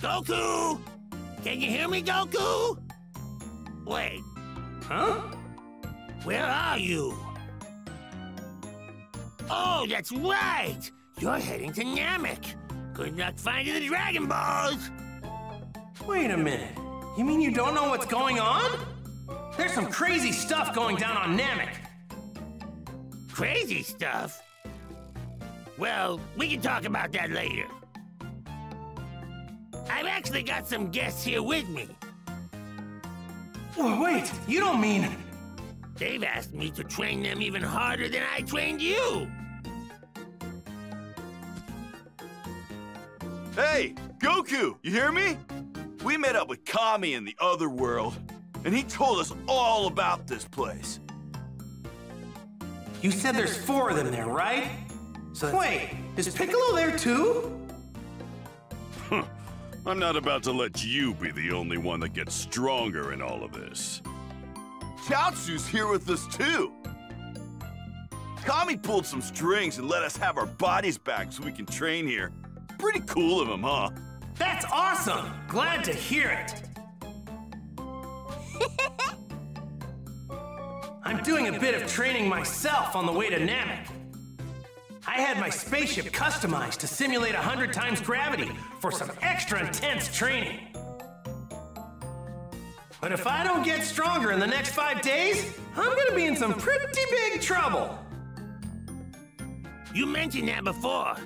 Goku! Can you hear me, Goku? Wait. Huh? Where are you? Oh, that's right! You're heading to Namek. Good luck finding the Dragon Balls! Wait a minute. You mean you don't know what's going on? There's some crazy stuff going down on Namek. Crazy stuff? Well, we can talk about that later. I've actually got some guests here with me. Wait, you don't mean... They've asked me to train them even harder than I trained you. Hey, Goku, you hear me? We met up with Kami in the other world, and he told us all about this place. You said there's four of them there, right? So wait, is Piccolo there too? I'm not about to let you be the only one that gets stronger in all of this. Chiaotsu's here with us too. Kami pulled some strings and let us have our bodies back so we can train here. Pretty cool of him, huh? That's awesome! Glad to hear it! I'm doing a bit of training myself on the way to Namek. I had my spaceship customized to simulate 100 times gravity for some extra intense training. But if I don't get stronger in the next 5 days, I'm gonna be in some pretty big trouble. You mentioned that before.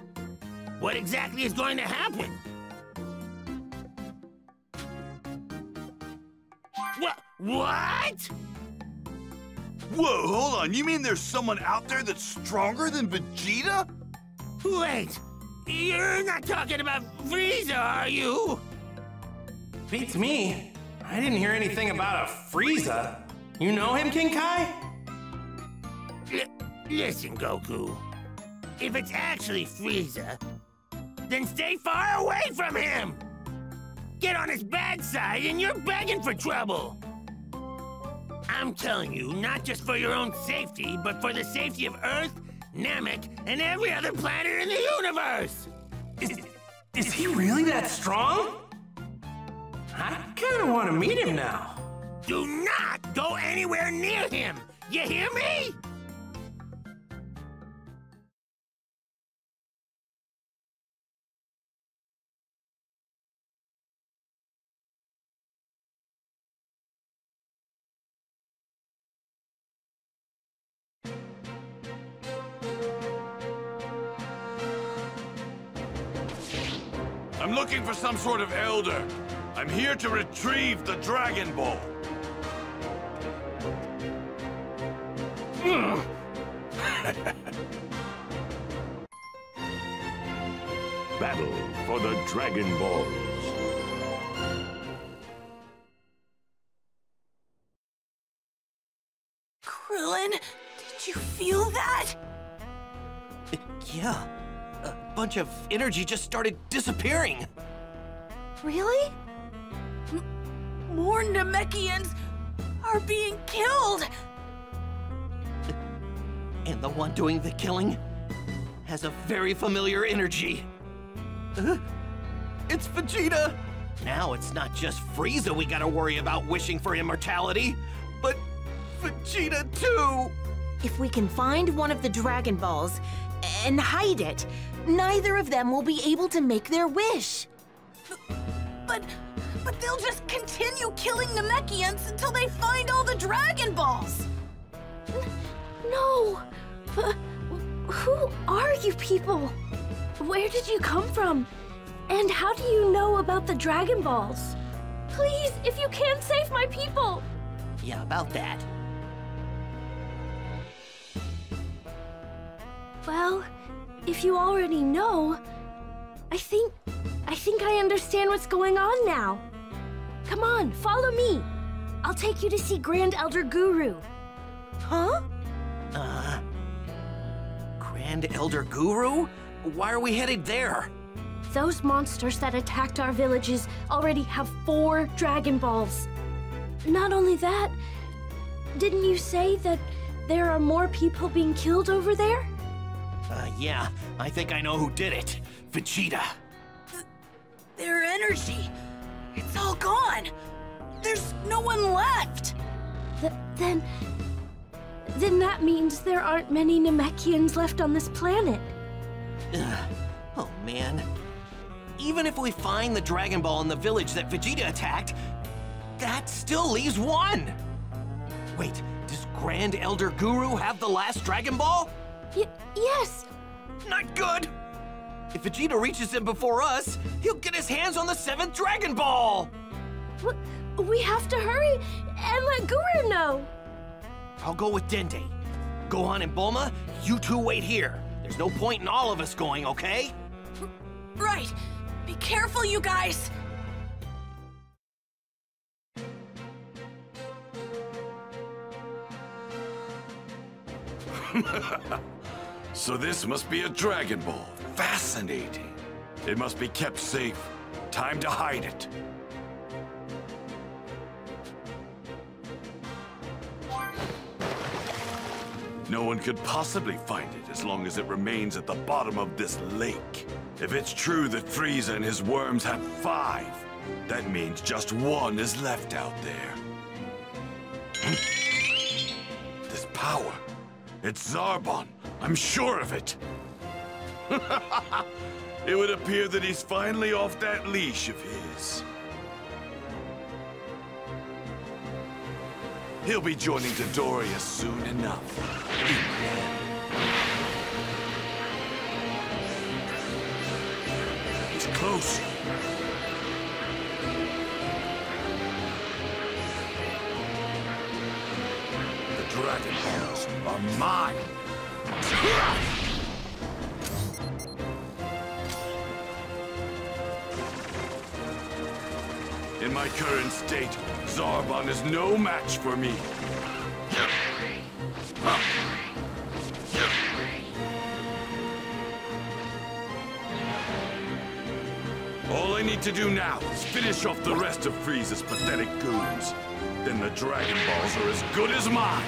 What exactly is going to happen? What? Whoa, hold on. You mean there's someone out there that's stronger than Vegeta? Wait, you're not talking about Frieza, are you? Beats me. I didn't hear anything about a Frieza. You know him, King Kai? Listen, Goku. If it's actually Frieza, then stay far away from him. Get on his bad side and you're begging for trouble. I'm telling you, not just for your own safety, but for the safety of Earth, Namek, and every other planet in the universe! Is he really that strong? I kinda wanna meet him now. Do not go anywhere near him! You hear me? I'm looking for some sort of elder. I'm here to retrieve the Dragon Ball. Battle for the Dragon Balls. Krillin, did you feel that? Yeah. A bunch of energy just started disappearing. Really? More Namekians are being killed! And the one doing the killing has a very familiar energy. It's Vegeta! Now it's not just Frieza we gotta worry about wishing for immortality, but Vegeta too! If we can find one of the Dragon Balls and hide it, neither of them will be able to make their wish. But they'll just continue killing Namekians until they find all the Dragon Balls! No! Who are you people? Where did you come from? And how do you know about the Dragon Balls? Please, if you can, save my people! Yeah, about that. Well, if you already know, I think I understand what's going on now. Come on, follow me. I'll take you to see Grand Elder Guru. Huh? Grand Elder Guru? Why are we headed there? Those monsters that attacked our villages already have 4 Dragon Balls. Not only that, didn't you say that there are more people being killed over there? Yeah, I think I know who did it. Vegeta. their energy. It's all gone. There's no one left. Then that means there aren't many Namekians left on this planet. Ugh. Oh man. Even if we find the Dragon Ball in the village that Vegeta attacked, that still leaves one. Wait, does Grand Elder Guru have the last Dragon Ball? Yes. Not good. If Vegeta reaches him before us, he'll get his hands on the 7th Dragon Ball! We have to hurry and let Guru know! I'll go with Dende. Gohan and Bulma, you two wait here. There's no point in all of us going, okay? Right. Be careful, you guys! So this must be a Dragon Ball. Fascinating. It must be kept safe. Time to hide it. No one could possibly find it as long as it remains at the bottom of this lake. If it's true that Frieza and his worms have 5, that means just one is left out there. This power. It's Zarbon. I'm sure of it. It would appear that he's finally off that leash of his. He'll be joining Dodoria soon enough. He's close. The Dragon Balls are mine. In my current state, Zarbon is no match for me. All I need to do now is finish off the rest of Frieza's pathetic goons. Then the Dragon Balls are as good as mine.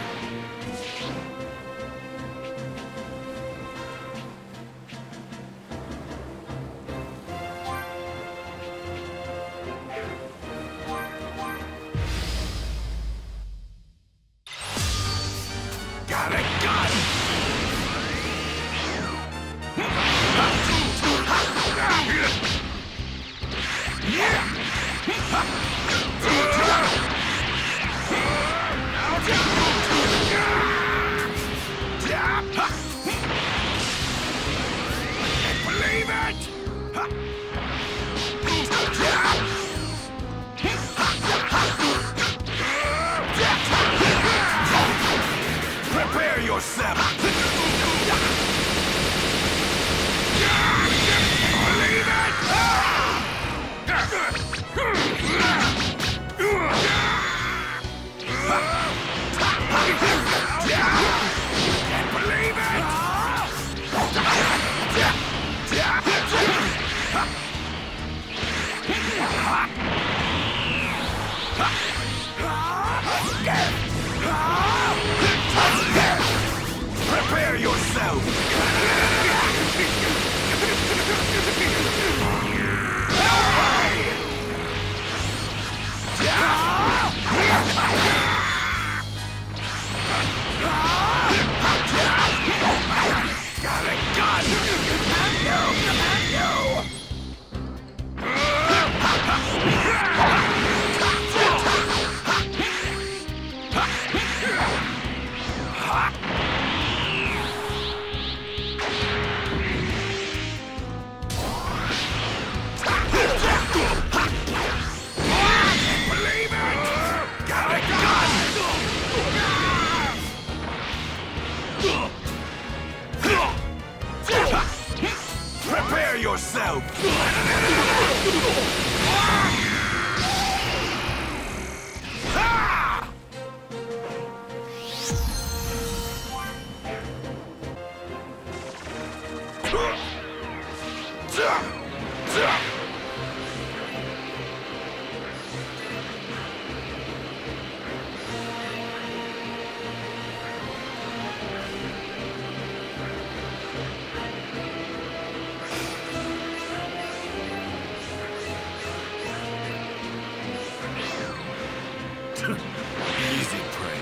easy prey.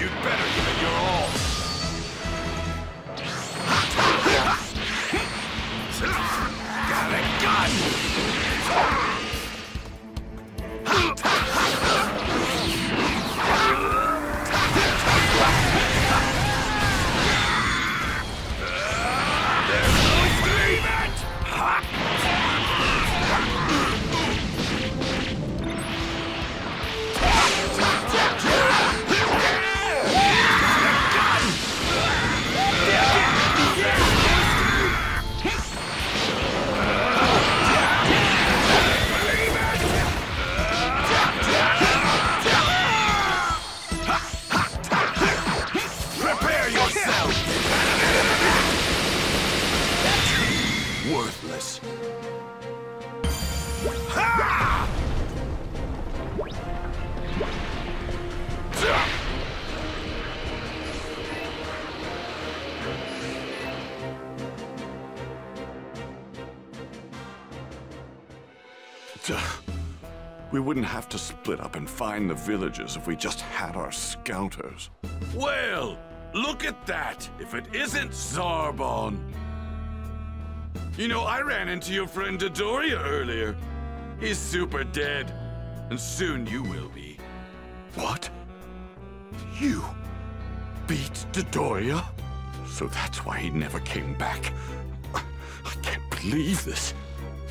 You'd better give it your all. Got a gun! There's no escape it! Worthless. Ha! We wouldn't have to split up and find the villagers if we just had our scouters. Well, look at that! If it isn't Zarbon! You know, I ran into your friend Dodoria earlier. He's super dead, and soon you will be. What? You beat Dodoria? So that's why he never came back. I can't believe this.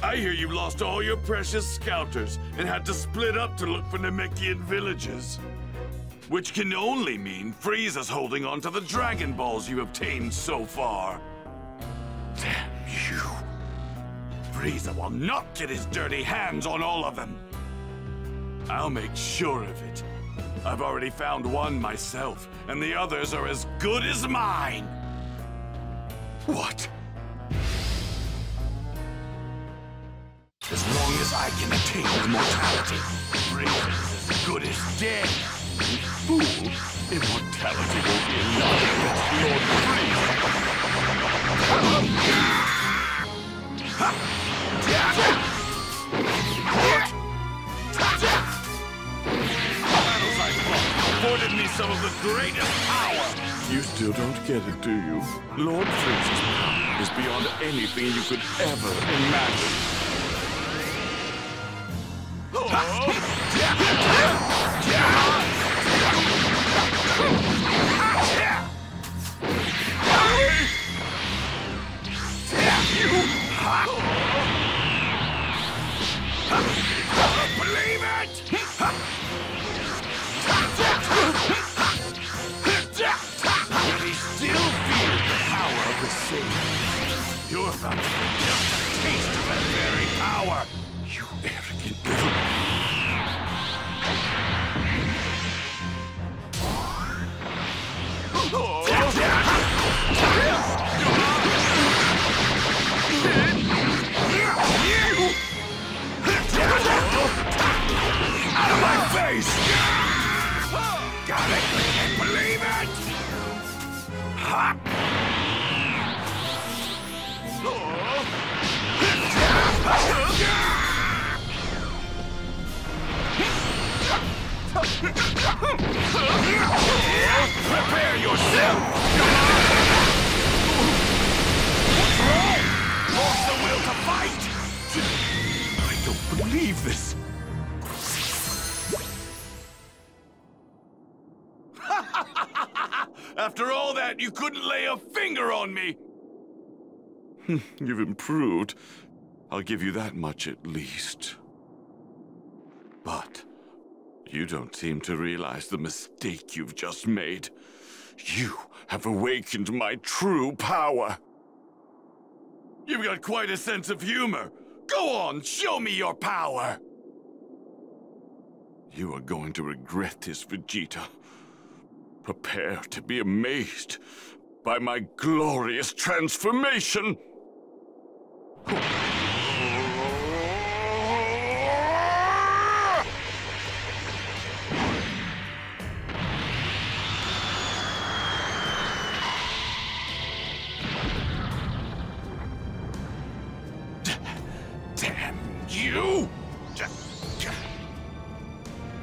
I hear you lost all your precious scouters and had to split up to look for Namekian villages. Which can only mean Frieza's holding on to the Dragon Balls you obtained so far. Damn. You. Frieza will not get his dirty hands on all of them. I'll make sure of it. I've already found one myself, and the others are as good as mine. What? As long as I can attain immortality, Frieza's as good as dead. You fool, immortality will be nothing against Lord Frieza. Battles I fought afforded me some of the greatest power! You still don't get it, do you? Lord Frieza's power is beyond anything you could ever imagine. Oh. I don't believe it! But he still feels the power of the sea. You're about to get the taste of that very power. You arrogant little... Out of my face! Got it! Can't believe it! Hot! Prepare yourself! What's wrong? Lost the will to fight! I don't believe this! After all that, you couldn't lay a finger on me! You've improved. I'll give you that much at least. But you don't seem to realize the mistake you've just made. You have awakened my true power. You've got quite a sense of humor. Go on, show me your power! You are going to regret this, Vegeta. Prepare to be amazed by my glorious transformation!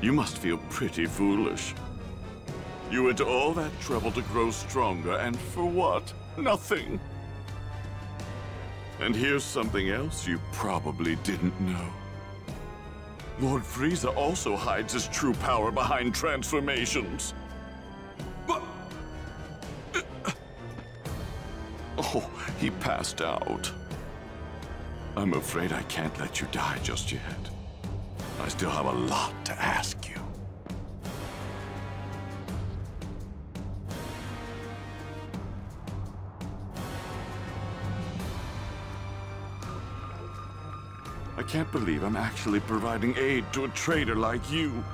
You must feel pretty foolish. You went all that trouble to grow stronger, and for what? Nothing. And here's something else you probably didn't know. Lord Frieza also hides his true power behind transformations. But... oh, he passed out. I'm afraid I can't let you die just yet. I still have a lot to ask you. I can't believe I'm actually providing aid to a traitor like you.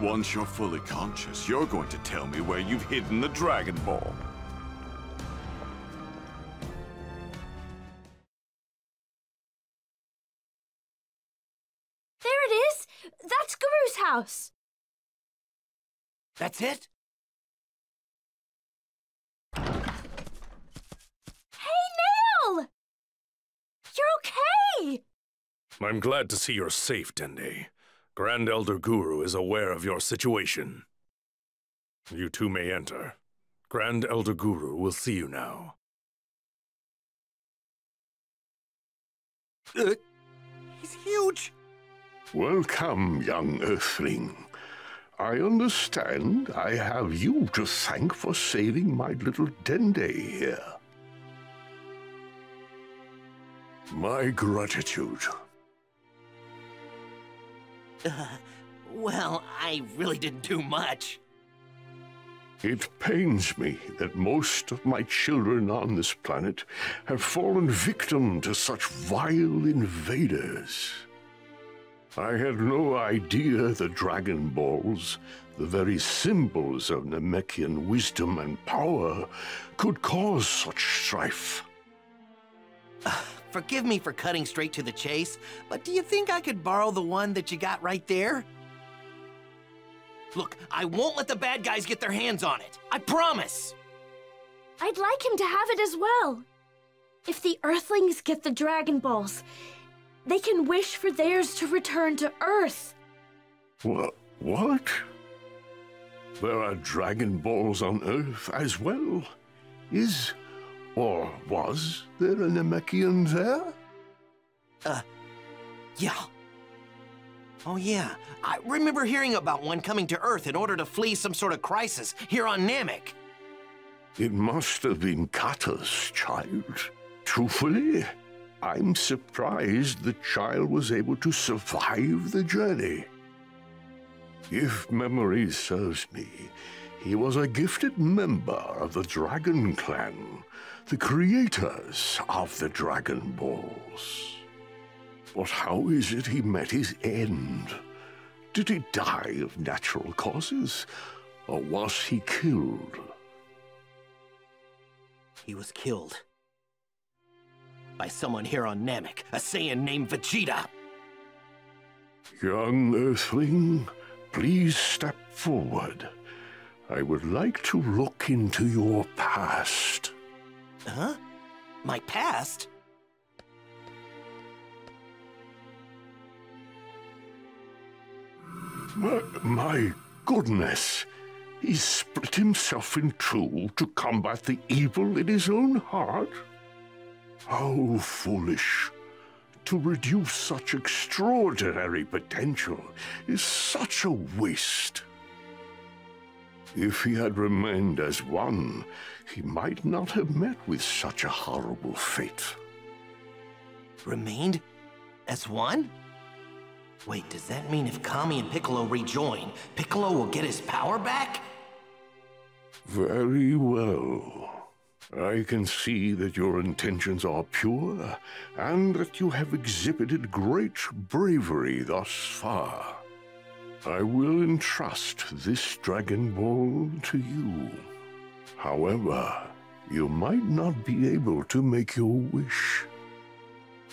Once you're fully conscious, you're going to tell me where you've hidden the Dragon Ball. There it is! That's Guru's house! That's it? Hey, Nail! You're okay! I'm glad to see you're safe, Dende. Grand Elder Guru is aware of your situation. You two may enter. Grand Elder Guru will see you now. He's huge! Welcome, young Earthling. I understand I have you to thank for saving my little Dende here. My gratitude. Well, I really didn't do much. It pains me that most of my children on this planet have fallen victim to such vile invaders. I had no idea the Dragon Balls, the very symbols of Namekian wisdom and power, could cause such strife. Forgive me for cutting straight to the chase, but do you think I could borrow the one that you got right there? Look, I won't let the bad guys get their hands on it. I promise! I'd like him to have it as well. If the Earthlings get the Dragon Balls, they can wish for theirs to return to Earth. What? There are Dragon Balls on Earth as well? Or was there a Namekian there? Yeah. Oh yeah, I remember hearing about one coming to Earth in order to flee some sort of crisis here on Namek. It must have been Kata's child. Truthfully, I'm surprised the child was able to survive the journey. If memory serves me, he was a gifted member of the Dragon Clan, the creators of the Dragon Balls. But how is it he met his end? Did he die of natural causes, or was he killed? He was killed by someone here on Namek, a Saiyan named Vegeta. Young Earthling, please step forward. I would like to look into your past. Huh? My past? My goodness! He split himself in two to combat the evil in his own heart? How foolish! To reduce such extraordinary potential is such a waste. If he had remained as one, he might not have met with such a horrible fate. Remained as one? Wait, does that mean if Kami and Piccolo rejoin, Piccolo will get his power back? Very well. I can see that your intentions are pure, and that you have exhibited great bravery thus far. I will entrust this Dragon Ball to you. However, you might not be able to make your wish.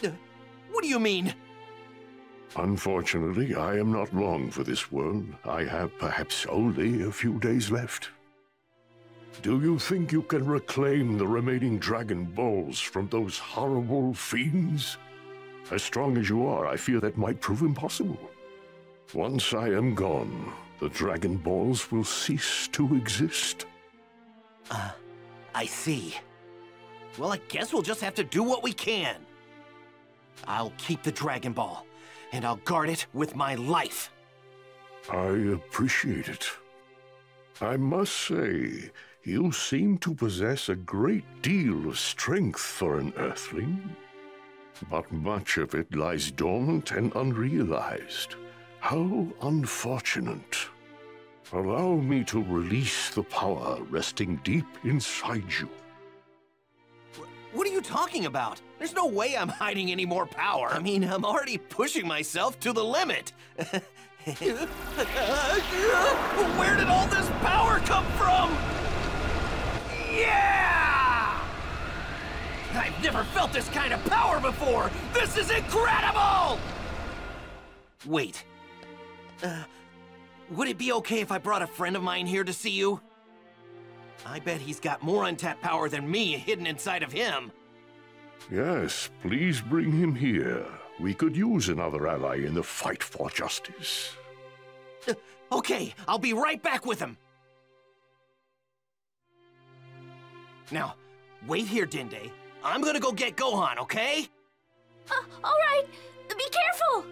What do you mean? Unfortunately, I am not long for this world. I have perhaps only a few days left. Do you think you can reclaim the remaining Dragon Balls from those horrible fiends? As strong as you are, I fear that might prove impossible. Once I am gone, the Dragon Balls will cease to exist. I see. Well, I guess we'll just have to do what we can. I'll keep the Dragon Ball, and I'll guard it with my life. I appreciate it. I must say, you seem to possess a great deal of strength for an Earthling. But much of it lies dormant and unrealized. How unfortunate. Allow me to release the power resting deep inside you. What are you talking about? There's no way I'm hiding any more power. I mean, I'm already pushing myself to the limit. Where did all this power come from? Yeah! I've never felt this kind of power before! This is incredible! Wait. Would it be okay if I brought a friend of mine here to see you? I bet he's got more untapped power than me hidden inside of him. Yes, please bring him here. We could use another ally in the fight for justice. Okay, I'll be right back with him. Now, wait here, Dende. I'm gonna go get Gohan, okay? All right. Be careful!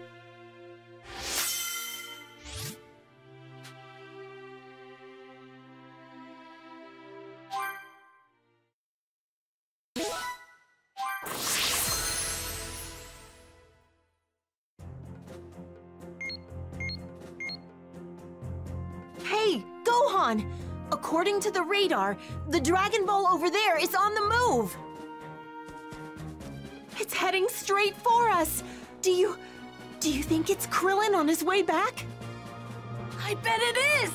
Hey, Gohan! According to the radar, the Dragon Ball over there is on the move! It's heading straight for us! Do you think it's Krillin on his way back? I bet it is!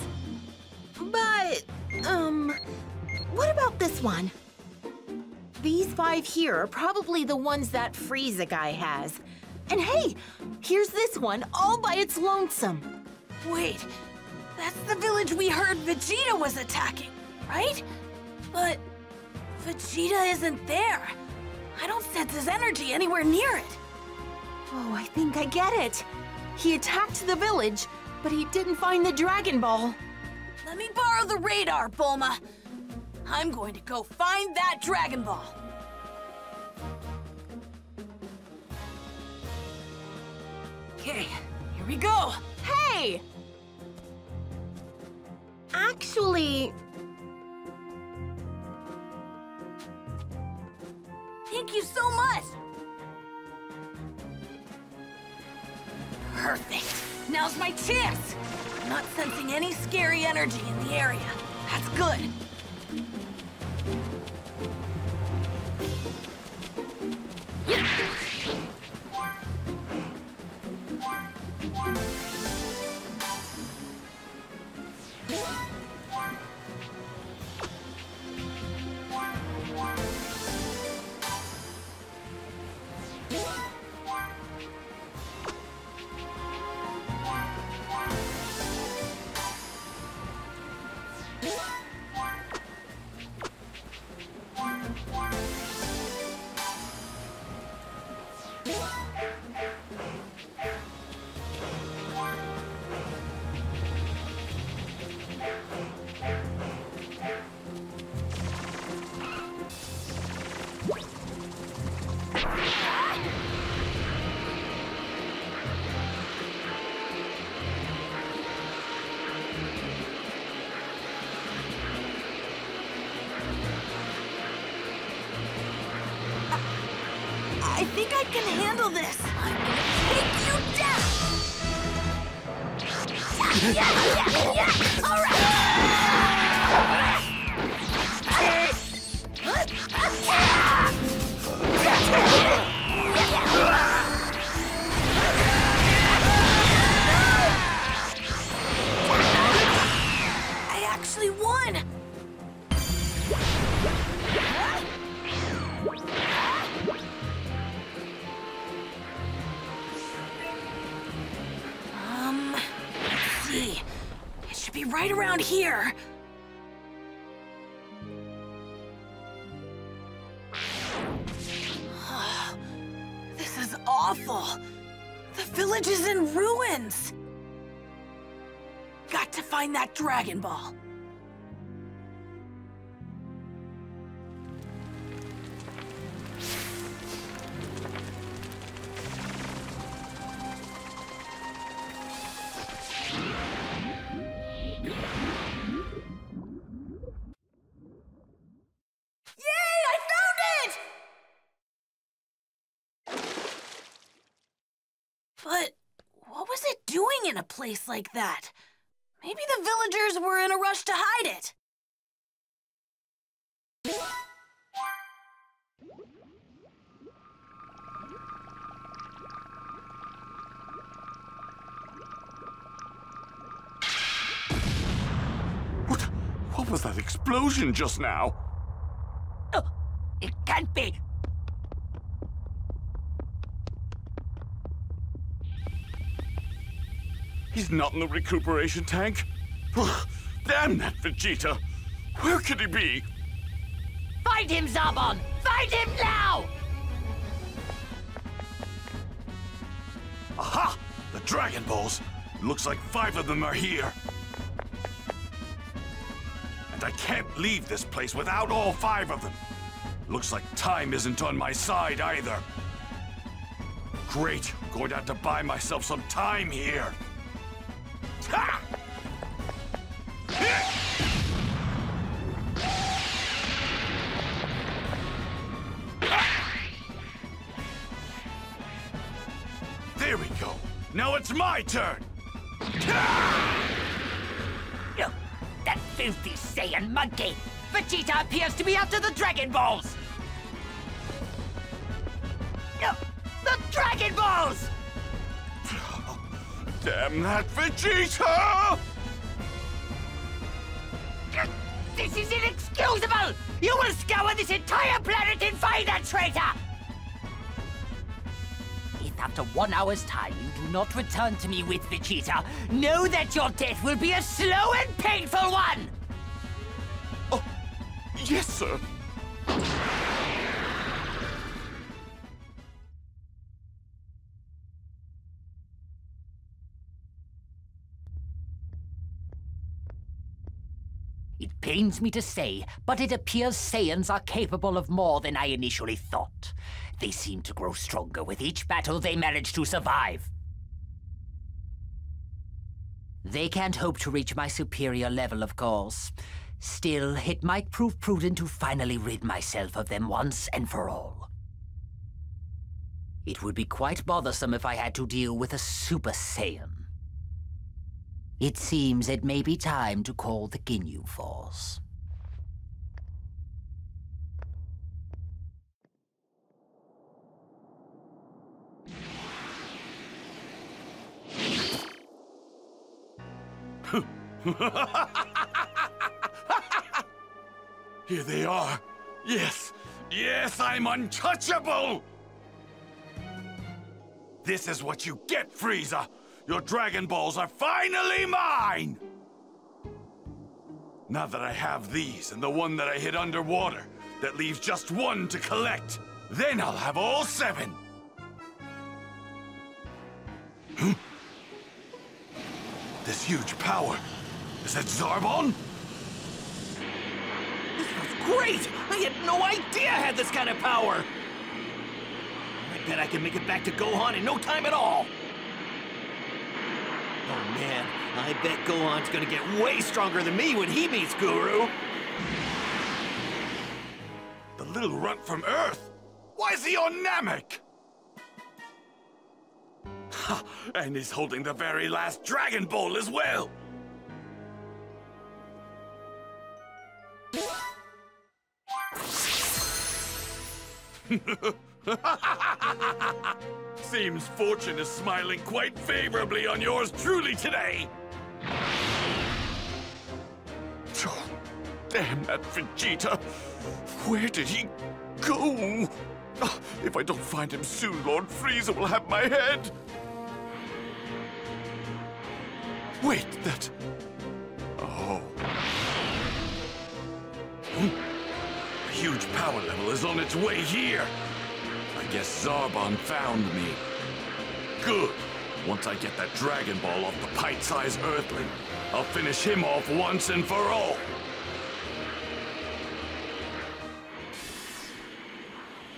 But, what about this one? These five here are probably the ones that Frieza guy has. And hey, here's this one all by its lonesome. Wait, that's the village we heard Vegeta was attacking, right? But Vegeta isn't there. I don't sense his energy anywhere near it. Oh, I think I get it. He attacked the village, but he didn't find the Dragon Ball. Let me borrow the radar, Bulma. I'm going to go find that Dragon Ball. Okay, here we go. Hey! Actually... Thank you so much! Perfect! Now's my chance! I'm not sensing any scary energy in the area. That's good. I can handle this! I'm gonna take you down! Yeah! All right! I actually won! Right around here. Oh, this is awful. The village is in ruins. find that Dragon Ball. In a place like that. Maybe the villagers were in a rush to hide it. What was that explosion just now? Oh, it can't be. He's not in the recuperation tank. Damn that Vegeta! Where could he be? Find him, Zarbon! Find him now! Aha! The Dragon Balls! Looks like 5 of them are here. And I can't leave this place without all 5 of them. Looks like time isn't on my side either. Great, I'm going to have to buy myself some time here. Ha! There we go. Now it's my turn. No, that filthy Saiyan monkey. Vegeta appears to be after the Dragon Balls. No, the Dragon Balls. Damn that Vegeta! This is inexcusable! You will scour this entire planet and find that traitor! If after 1 hour's time you do not return to me with Vegeta, know that your death will be a slow and painful one! Oh, yes, sir. It pains me to say, but it appears Saiyans are capable of more than I initially thought. They seem to grow stronger with each battle they manage to survive. They can't hope to reach my superior level, of course. Still, it might prove prudent to finally rid myself of them once and for all. It would be quite bothersome if I had to deal with a Super Saiyan. It seems it may be time to call the Ginyu Force. Here they are. Yes, yes, I'm untouchable! This is what you get, Frieza! Your Dragon Balls are finally mine! Now that I have these and the one that I hid underwater, that leaves just 1 to collect. Then I'll have all 7. Hmm? This huge power. Is that Zarbon? This was great! I had no idea I had this kind of power! I bet I can make it back to Gohan in no time at all! Oh man, I bet Gohan's gonna get way stronger than me when he meets Guru! The little runt from Earth? Why is he on Namek? Ha! And he's holding the very last Dragon Ball as well! Seems fortune is smiling quite favorably on yours truly today. Damn that Vegeta. Where did he go? If I don't find him soon, Lord Frieza will have my head. Wait, that... Oh. A huge power level is on its way here. I guess Zarbon found me. Good. Once I get that Dragon Ball off the pint-sized Earthling, I'll finish him off once and for all.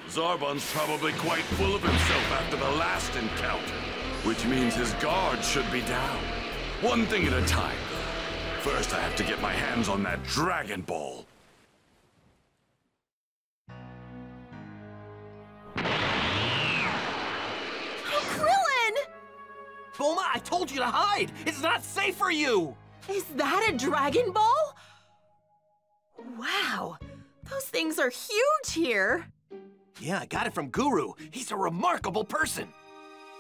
Zarbon's probably quite full of himself after the last encounter, which means his guard should be down. One thing at a time. First, I have to get my hands on that Dragon Ball. Bulma, I told you to hide! It's not safe for you! Is that a Dragon Ball? Wow, those things are huge here! Yeah, I got it from Guru. He's a remarkable person!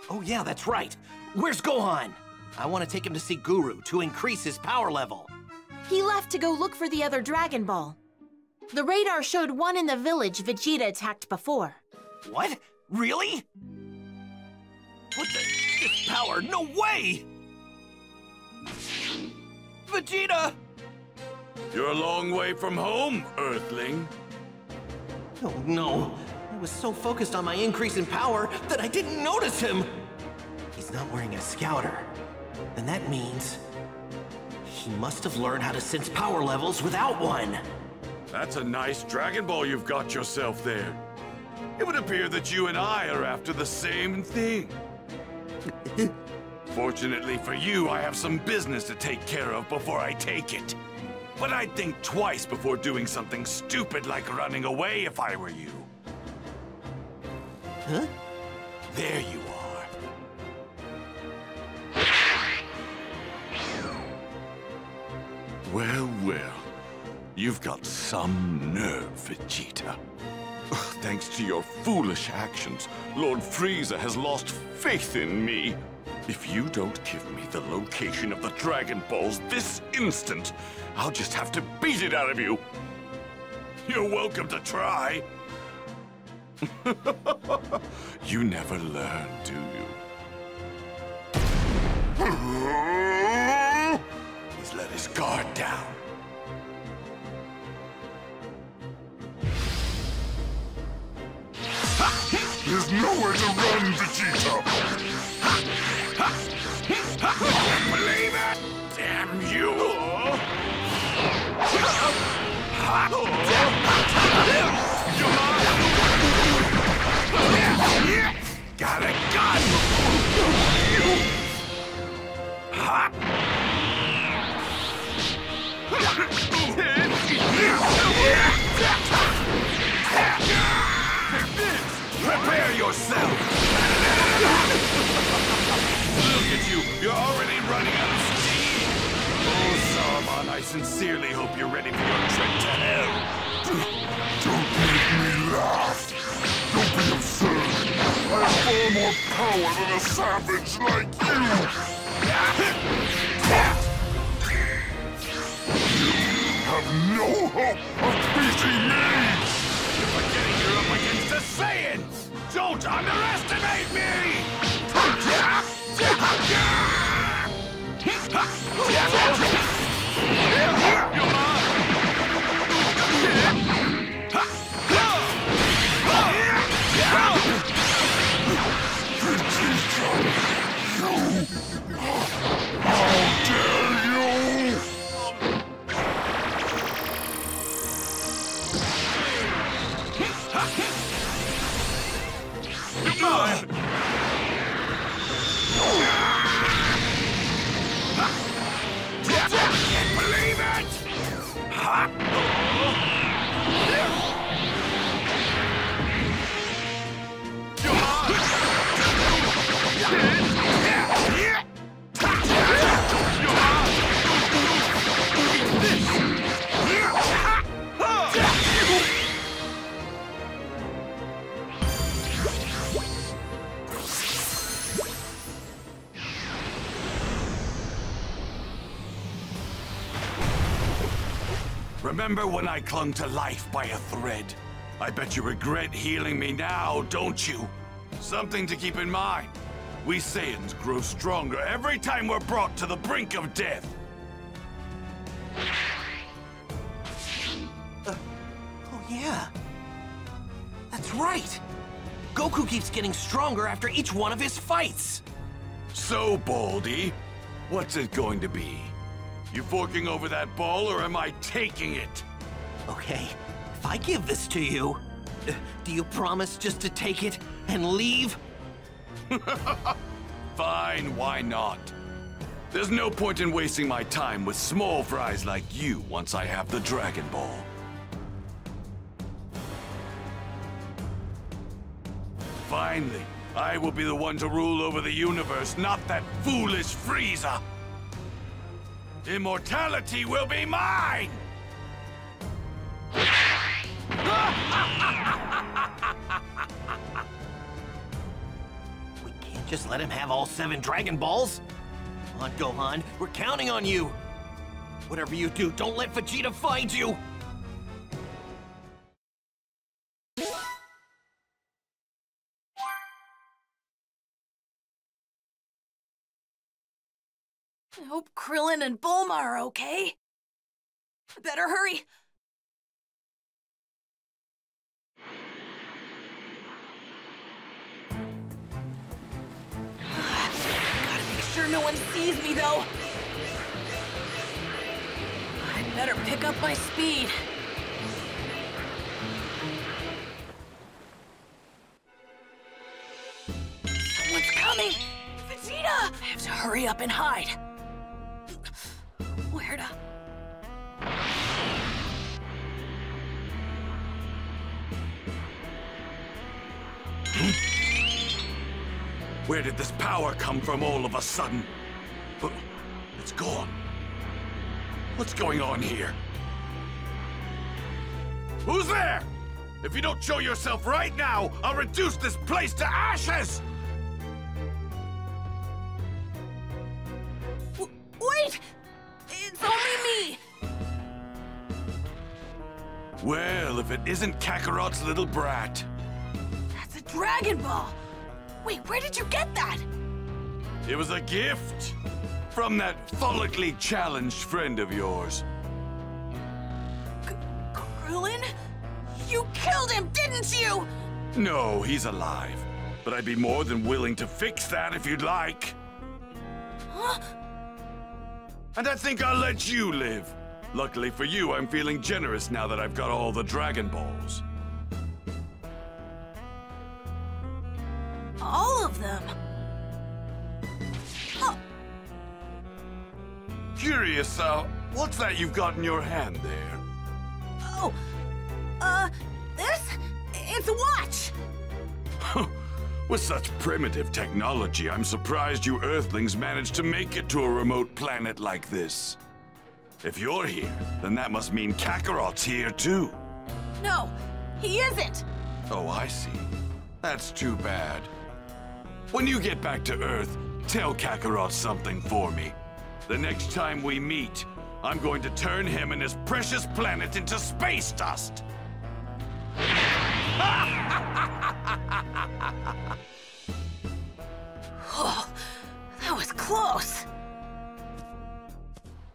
Oh yeah, that's right. Where's Gohan? I want to take him to see Guru to increase his power level. He left to go look for the other Dragon Ball. The radar showed one in the village Vegeta attacked before. What? Really? What the... This power, no way! Vegeta! You're a long way from home, Earthling. Oh no, I was so focused on my increase in power that I didn't notice him! He's not wearing a scouter. And that means... he must have learned how to sense power levels without one. That's a nice Dragon Ball you've got yourself there. It would appear that you and I are after the same thing. Fortunately for you, I have some business to take care of before I take it. But I'd think twice before doing something stupid like running away if I were you. Huh? There you are. Well, well. You've got some nerve, Vegeta. Thanks to your foolish actions, Lord Frieza has lost faith in me. If you don't give me the location of the Dragon Balls this instant, I'll just have to beat it out of you. You're welcome to try. You never learn, do you? He's let his guard down. There's nowhere to run, Vegeta! Don't believe it! Damn you! Got a gun! Prepare yourself! Look at you! You're already running out of steam! Oh, Zarbon, I sincerely hope you're ready for your trip to hell! Don't make me laugh! Don't be absurd! I have far more power than a savage like you! You have no hope of beating me! You're up against the Saiyans! Don't underestimate me! How dare you! Remember when I clung to life by a thread? I bet you regret healing me now, don't you? Something to keep in mind. We Saiyans grow stronger every time we're brought to the brink of death. Oh yeah. That's right. Goku keeps getting stronger after each one of his fights. So, Baldy, what's it going to be? You forking over that ball, or am I taking it? Okay, if I give this to you, do you promise just to take it and leave? Fine, why not? There's no point in wasting my time with small fries like you once I have the Dragon Ball. Finally, I will be the one to rule over the universe, not that foolish Frieza! Immortality will be mine! We can't just let him have all 7 Dragon Balls. Come on, Gohan, we're counting on you. Whatever you do, don't let Vegeta find you. I hope Krillin and Bulma are okay. Better hurry. Gotta make sure no one sees me, though. I'd better pick up my speed. Someone's coming! Vegeta! I have to hurry up and hide. Where to? Where did this power come from all of a sudden? It's gone. What's going on here? Who's there? If you don't show yourself right now, I'll reduce this place to ashes! Wait! It's only me! Well, if it isn't Kakarot's little brat. That's a Dragon Ball! Wait, where did you get that? It was a gift! From that follically challenged friend of yours. Krillin? You killed him, didn't you? No, he's alive. But I'd be more than willing to fix that if you'd like. Huh? And I think I'll let you live. Luckily for you, I'm feeling generous now that I've got all the Dragon Balls. All of them? Huh. Curious, what's that you've got in your hand there? Oh, this? It's a watch! With such primitive technology, I'm surprised you Earthlings managed to make it to a remote planet like this. If you're here, then that must mean Kakarot's here too. No, he isn't. Oh, I see. That's too bad. When you get back to Earth, tell Kakarot something for me. The next time we meet, I'm going to turn him and his precious planet into space dust. Oh, that was close.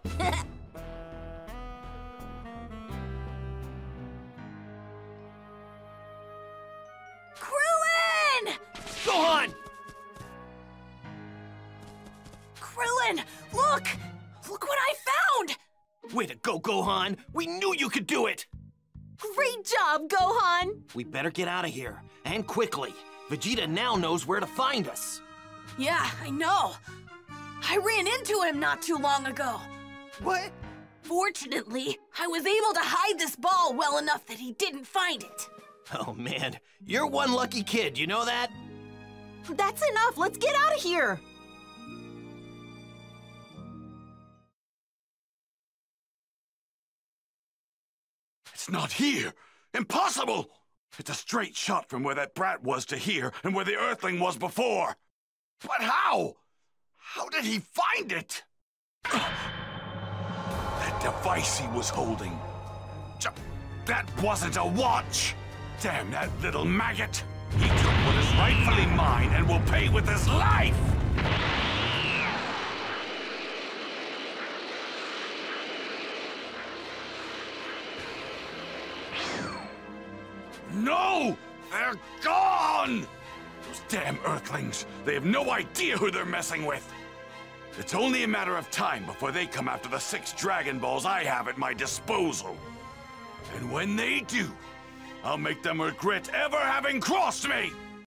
Krillin! Gohan! Krillin, look! Look what I found! Way to go, Gohan! We knew you could do it! Great job, Gohan! We better get out of here, and quickly. Vegeta now knows where to find us. Yeah, I know. I ran into him not too long ago. What? Fortunately, I was able to hide this ball well enough that he didn't find it. Oh man, you're one lucky kid, you know that? That's enough, let's get out of here! It's not here! Impossible! It's a straight shot from where that brat was to here and where the Earthling was before. But how? How did he find it? That device he was holding. That wasn't a watch! Damn that little maggot! He took what is rightfully mine and will pay with his life! No! They're gone! Those damn Earthlings! They have no idea who they're messing with! It's only a matter of time before they come after the 6 Dragon Balls I have at my disposal. And when they do, I'll make them regret ever having crossed me!